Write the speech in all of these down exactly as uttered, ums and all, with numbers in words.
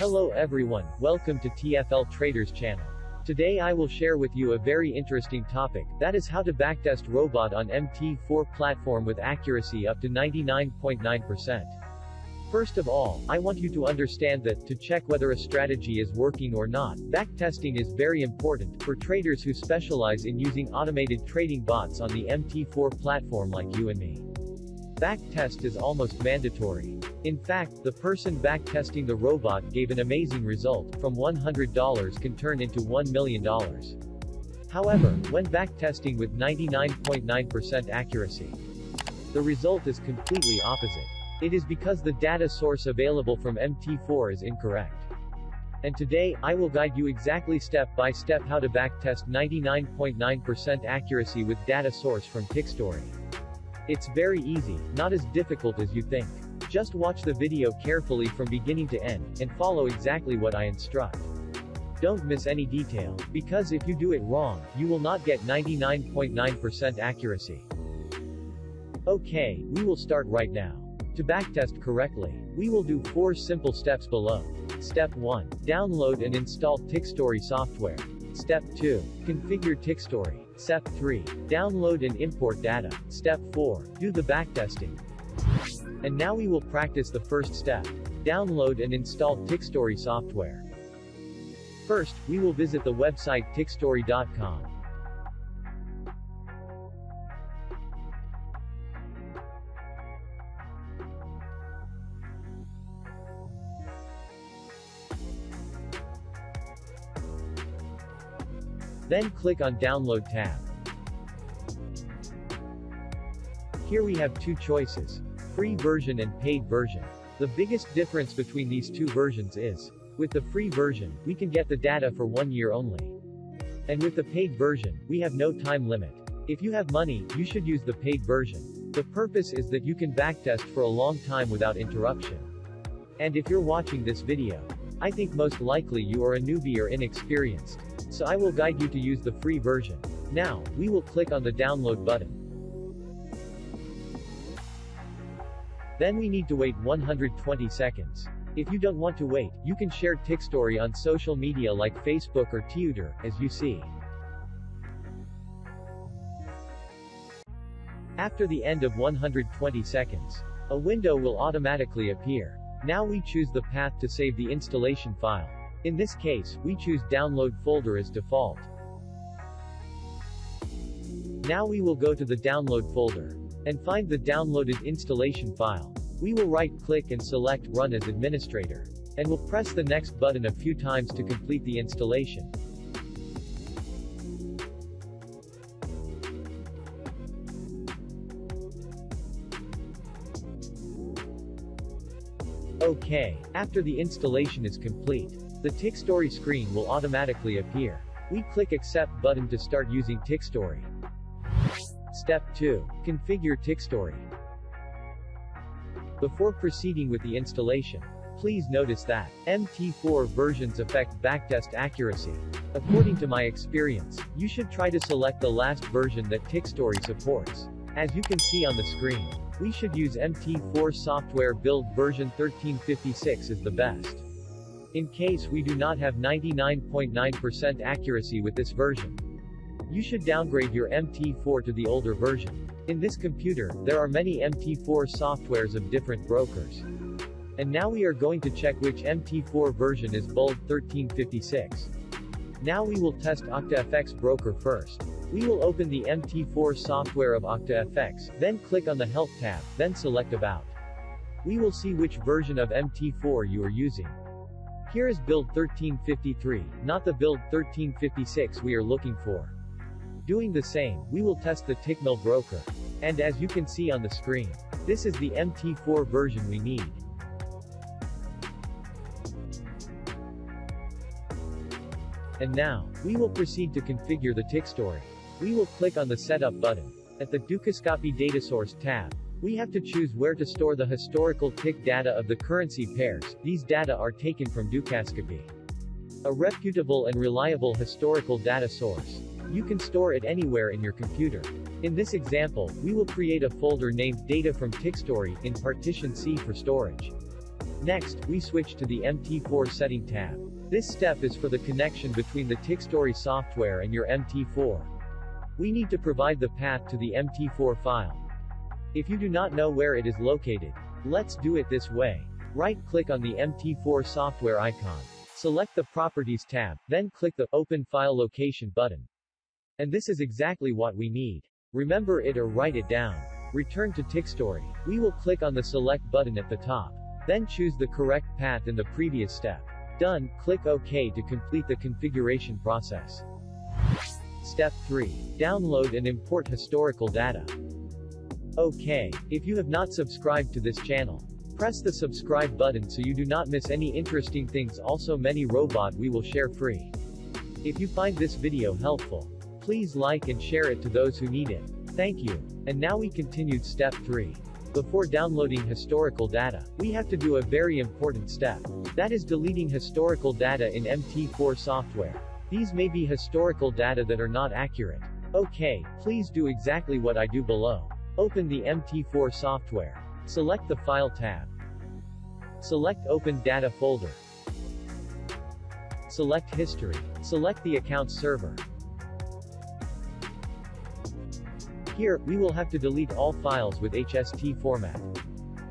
Hello everyone, welcome to T F L Traders channel. Today I will share with you a very interesting topic, that is how to backtest robot on M T four platform with accuracy up to ninety-nine point nine percent. First of all, I want you to understand that, to check whether a strategy is working or not, backtesting is very important, for traders who specialize in using automated trading bots on the M T four platform like you and me. Backtest is almost mandatory. In fact, the person backtesting the robot gave an amazing result, from one hundred dollars can turn into one million dollars. However, when backtesting with ninety-nine point nine percent accuracy, the result is completely opposite. It is because the data source available from M T four is incorrect. And today, I will guide you exactly step by step how to backtest ninety-nine point nine percent accuracy with data source from Tickstory. It's very easy, not as difficult as you think. Just watch the video carefully from beginning to end, and follow exactly what I instruct. Don't miss any detail, because if you do it wrong, you will not get ninety-nine point nine percent accuracy. Okay, we will start right now. To backtest correctly, we will do four simple steps below. Step one. Download and install Tickstory software. Step two. Configure Tickstory. Step three. Download and import data. Step four. Do the backtesting. And now we will practice the first step. Download and install Tickstory software. First, we will visit the website tickstory dot com. Then click on Download tab. Here we have two choices, free version and paid version. The biggest difference between these two versions is, with the free version, we can get the data for one year only. And with the paid version, we have no time limit. If you have money, you should use the paid version. The purpose is that you can backtest for a long time without interruption. And if you're watching this video, I think most likely you are a newbie or inexperienced, so I will guide you to use the free version. Now, we will click on the download button. Then we need to wait one hundred twenty seconds. If you don't want to wait, you can share Tickstory on social media like Facebook or Twitter, as you see. After the end of one hundred twenty seconds, a window will automatically appear. Now we choose the path to save the installation file. In this case, we choose download folder as default. Now we will go to the download folder and find the downloaded installation file. We will right-click and select Run as Administrator, and we'll press the next button a few times to complete the installation. Okay, after the installation is complete, the Tickstory screen will automatically appear. We click Accept button to start using Tickstory. Step two. Configure Tickstory. Before proceeding with the installation, please notice that M T four versions affect backtest accuracy. According to my experience, you should try to select the last version that Tickstory supports. As you can see on the screen, we should use M T four software build version thirteen fifty-six as the best. In case we do not have ninety-nine point nine percent accuracy with this version, you should downgrade your M T four to the older version. In this computer, there are many M T four softwares of different brokers. And now we are going to check which M T four version is build thirteen fifty-six. Now we will test OctaFX broker first. We will open the M T four software of OctaFX, then click on the Help tab, then select About. We will see which version of M T four you are using. Here is build thirteen fifty-three, not the build thirteen fifty-six we are looking for. Doing the same, we will test the Tickmill broker. And as you can see on the screen, this is the M T four version we need. And now, we will proceed to configure the Tickstory. We will click on the Setup button. At the Dukascopy Data Source tab, we have to choose where to store the historical tick data of the currency pairs. These data are taken from Dukascopy, a reputable and reliable historical data source. You can store it anywhere in your computer. In this example, we will create a folder named Data from Tickstory, in partition C for storage. Next, we switch to the M T four setting tab. This step is for the connection between the Tickstory software and your M T four. We need to provide the path to the M T four file. If you do not know where it is located, let's do it this way. Right-click on the M T four software icon. Select the Properties tab, then click the Open File Location button. And this is exactly what we need. Remember it or write it down. Return to Tickstory. We will click on the Select button at the top. Then choose the correct path in the previous step. Done, click OK to complete the configuration process. Step three. Download and import historical data. Okay, if you have not subscribed to this channel, press the subscribe button so you do not miss any interesting things. Also many robot we will share free. If you find this video helpful, please like and share it to those who need it. Thank you. And now we continued step three. Before downloading historical data, we have to do a very important step. That is deleting historical data in M T four software. These may be historical data that are not accurate. Okay, please do exactly what I do below. Open the M T four software. Select the File tab. Select Open Data folder. Select History. Select the account server. Here, we will have to delete all files with H S T format.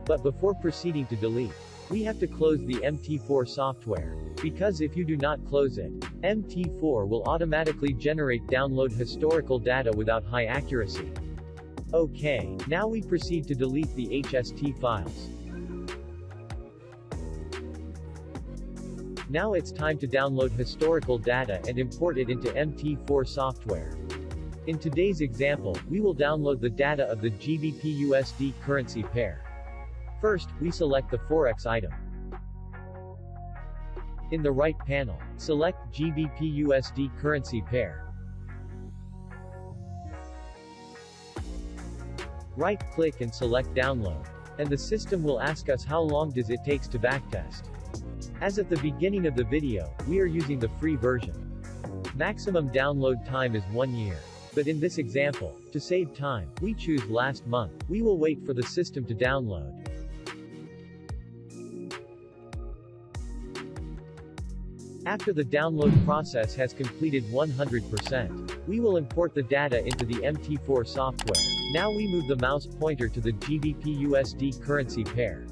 But before proceeding to delete, we have to close the M T four software, because if you do not close it, M T four will automatically generate download historical data without high accuracy. Okay, now we proceed to delete the H S T files. Now it's time to download historical data and import it into M T four software. In today's example, we will download the data of the G B P U S D currency pair. First, we select the Forex item. In the right panel, select G B P U S D currency pair. Right-click and select Download. And the system will ask us how long does it takes to backtest. As at the beginning of the video, we are using the free version. Maximum download time is one year. But in this example, to save time, we choose last month. We will wait for the system to download. After the download process has completed one hundred percent, we will import the data into the M T four software. Now we move the mouse pointer to the G B P U S D currency pair.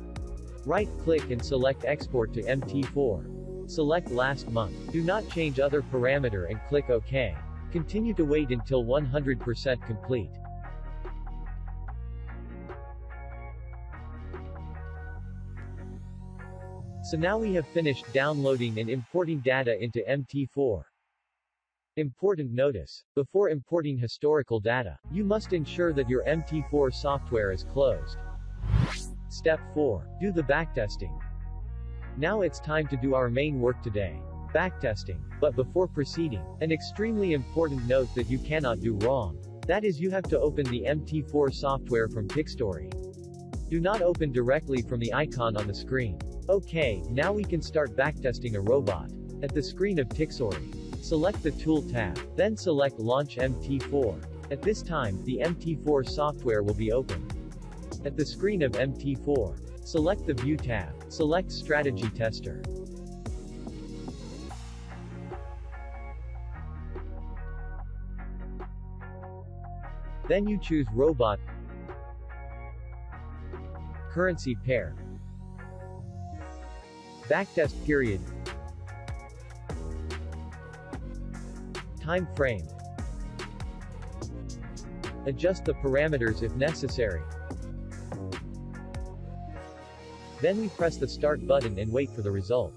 Right-click and select Export to M T four. Select last month. Do not change other parameter and click OK. Continue to wait until one hundred percent complete. So now we have finished downloading and importing data into M T four. Important notice. Before importing historical data, you must ensure that your M T four software is closed. Step four. Do the backtesting. Now it's time to do our main work today. Backtesting. But before proceeding, an extremely important note that you cannot do wrong. That is, you have to open the M T four software from Tickstory. Do not open directly from the icon on the screen. Okay, now we can start backtesting a robot. At the screen of Tickstory, select the Tool tab, then select Launch M T four. At this time, the M T four software will be opened. At the screen of M T four, select the View tab, select Strategy Tester. Then you choose Robot, Currency Pair, Backtest Period, Time Frame. Adjust the parameters if necessary. Then we press the Start button and wait for the result.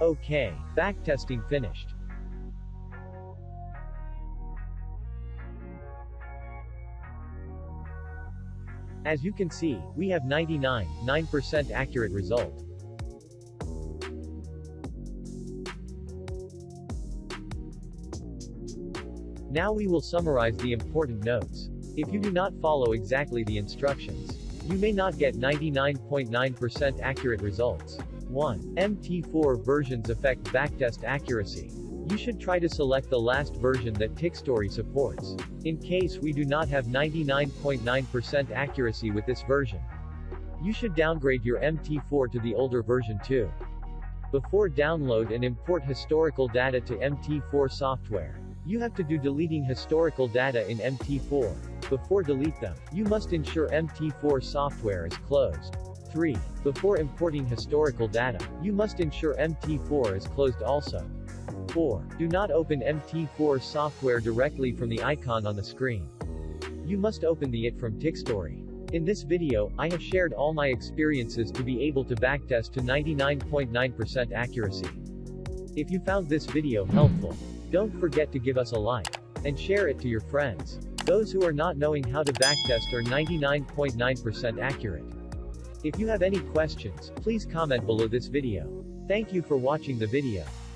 Okay, backtesting finished. As you can see, we have ninety-nine point nine percent accurate result. Now we will summarize the important notes. If you do not follow exactly the instructions, you may not get ninety-nine point nine percent accurate results. one. M T four versions affect backtest accuracy. You should try to select the last version that Tickstory supports. In case we do not have ninety-nine point nine percent accuracy with this version, you should downgrade your M T four to the older version too. Before download and import historical data to M T four software, you have to do deleting historical data in M T four. Before delete them, you must ensure M T four software is closed. three. Before importing historical data, you must ensure M T four is closed also. four. Do not open M T four software directly from the icon on the screen. You must open the I T from Tickstory. In this video, I have shared all my experiences to be able to backtest to ninety-nine point nine percent accuracy. If you found this video helpful, don't forget to give us a like and share it to your friends. Those who are not knowing how to backtest are ninety-nine point nine percent accurate. If you have any questions, please comment below this video. Thank you for watching the video.